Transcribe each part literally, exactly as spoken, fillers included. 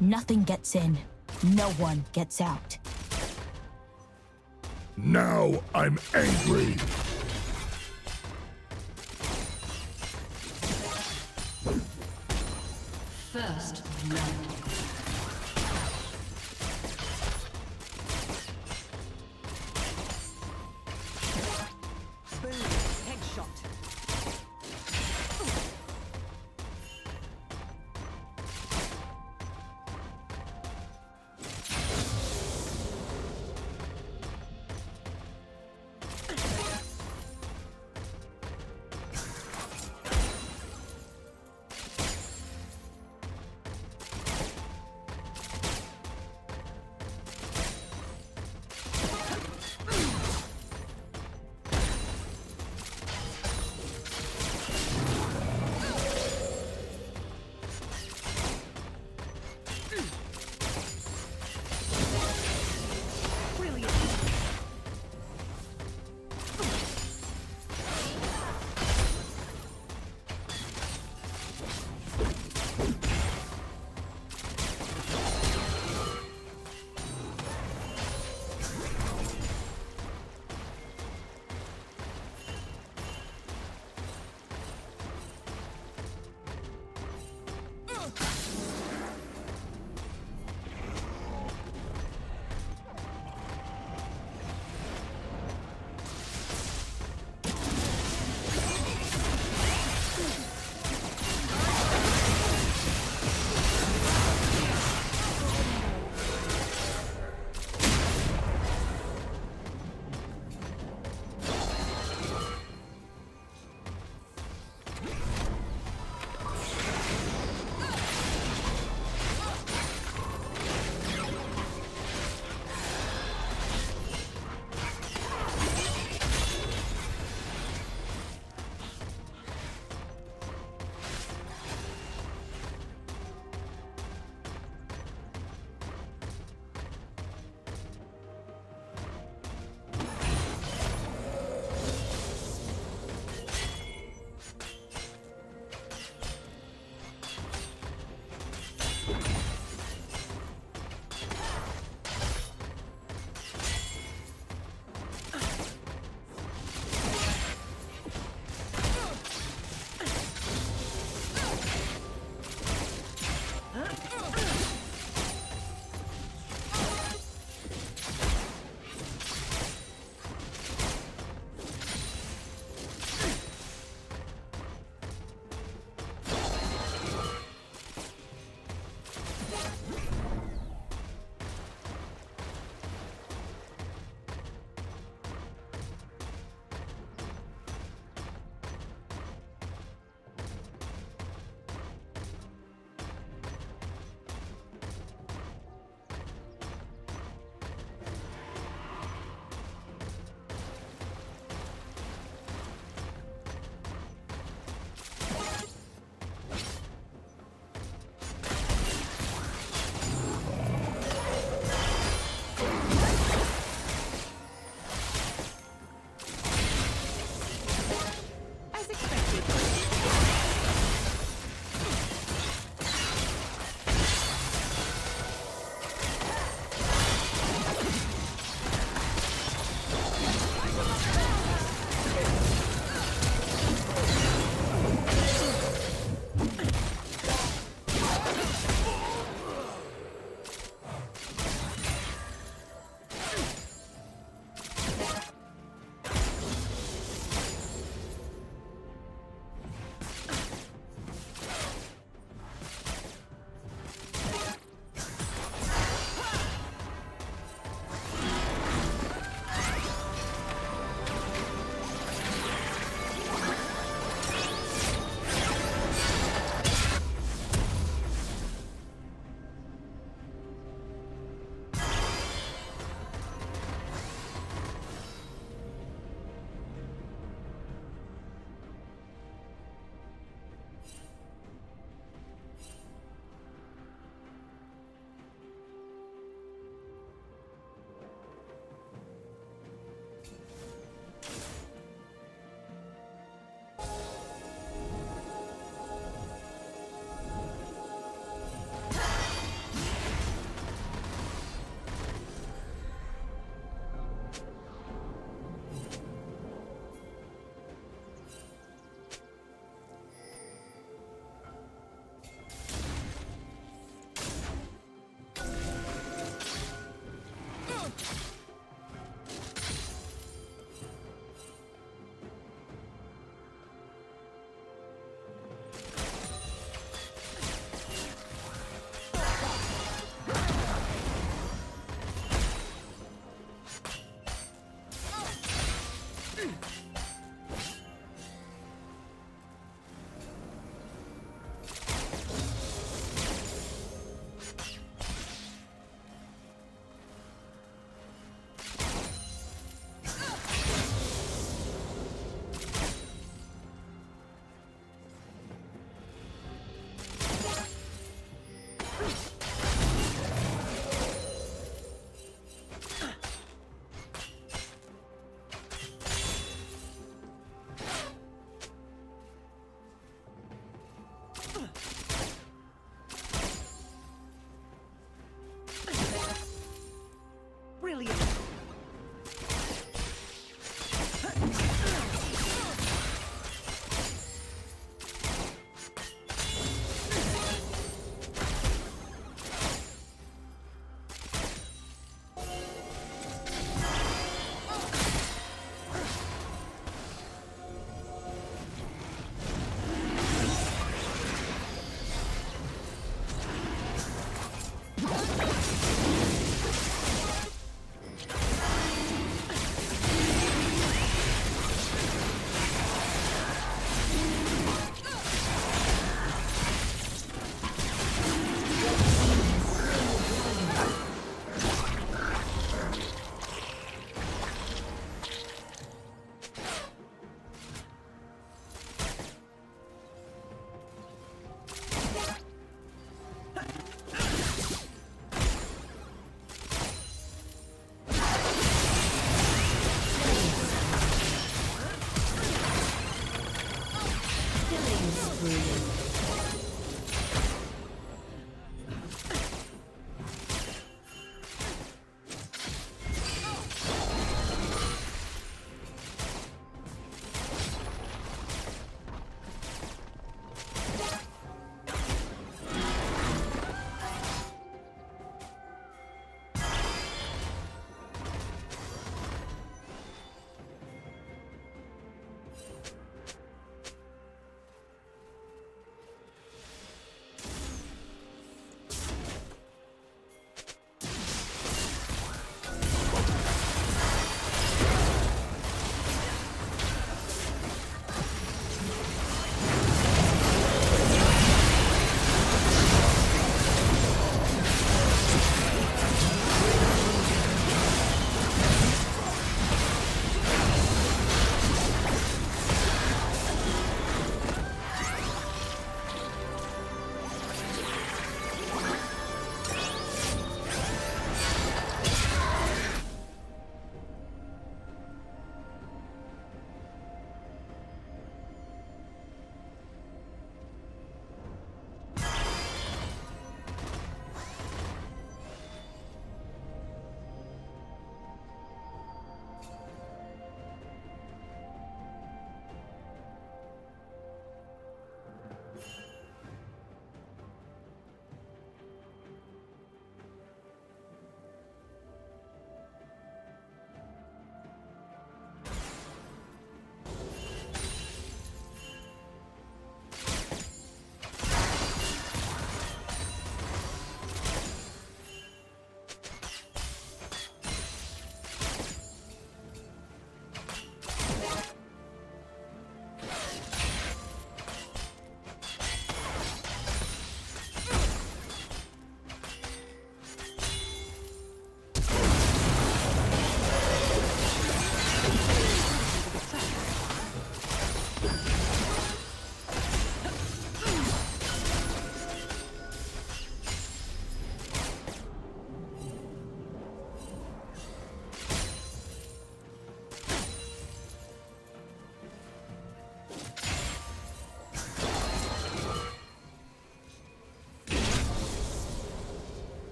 Nothing gets in. No one gets out. Now I'm angry. First blood.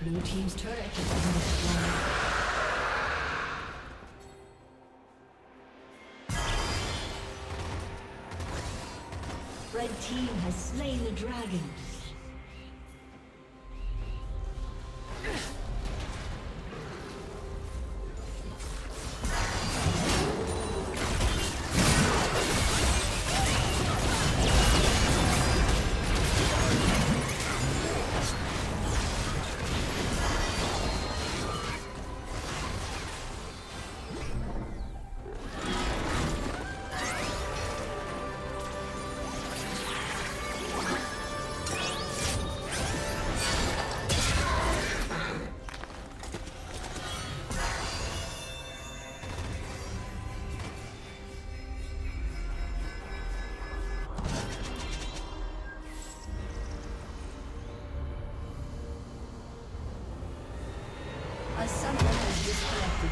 Blue team's turret is on the floor. Red team has slain the dragon. Someone has disconnected.